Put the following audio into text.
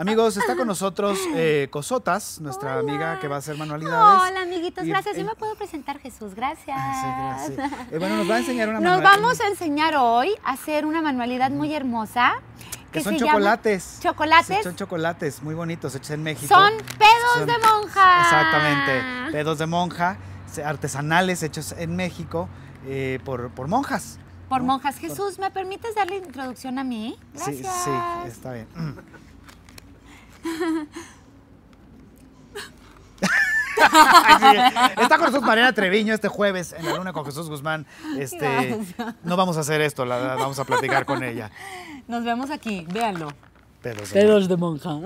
Amigos, está con nosotros Cosotas, nuestra amiga que va a hacer manualidades. Hola, amiguitos, gracias. Yo me puedo presentar, Jesús, gracias. Gracias, gracias. Bueno, nos va a enseñar una manualidad. Nos vamos a enseñar hoy a hacer una manualidad muy hermosa. Que son chocolates. ¿Chocolates? Son chocolates muy bonitos hechos en México. Son pedos de monja. Exactamente, pedos de monja, artesanales hechos en México por monjas. Por monjas. Jesús, ¿me permites darle introducción a mí? Gracias. Sí, sí, está bien. Está con nosotros Mariana Treviño este jueves en La Luna con Jesús Guzmán. No vamos a hacer esto, vamos a platicar con ella. Nos vemos aquí, véanlo. Pedos de monja.